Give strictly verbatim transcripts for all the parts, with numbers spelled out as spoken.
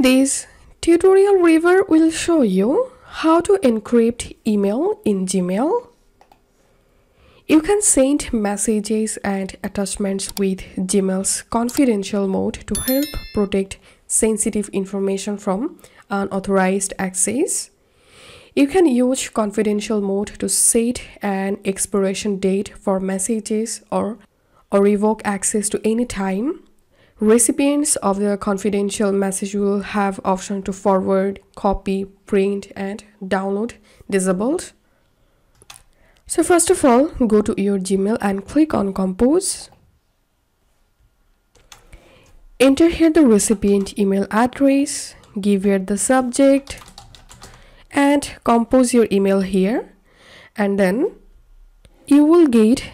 This tutorial river will show you how to encrypt email in Gmail. You can send messages and attachments with Gmail's confidential mode to help protect sensitive information from unauthorized access. You can use confidential mode to set an expiration date for messages or, or revoke access to any time. Recipients of the confidential message will have option to forward, copy, print, and download disabled. So first of all, go to your Gmail and click on Compose. Enter here the recipient email address, give here the subject, and compose your email here, and then you will get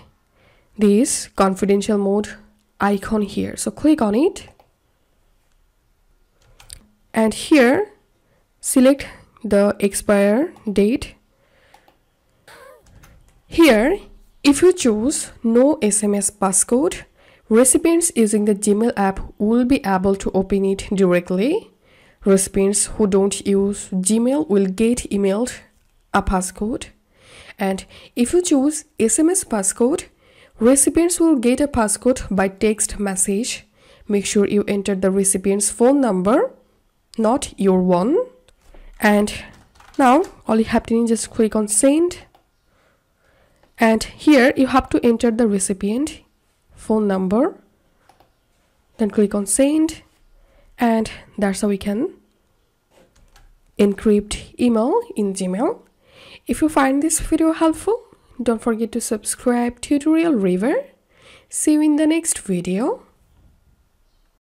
this confidential mode icon here. So click on it and here select the expire date. Here if you choose no S M S passcode, recipients using the Gmail app will be able to open it directly. Recipients who don't use Gmail will get emailed a passcode, and if you choose S M S passcode, recipients will get a passcode by text message. Make sure you enter the recipient's phone number, not your one. And now all you have to do is just click on send. And here you have to enter the recipient phone number. Then click on send. And that's how we can encrypt email in Gmail. If you find this video helpful, don't forget to subscribe Tutorial River. See you in the next video.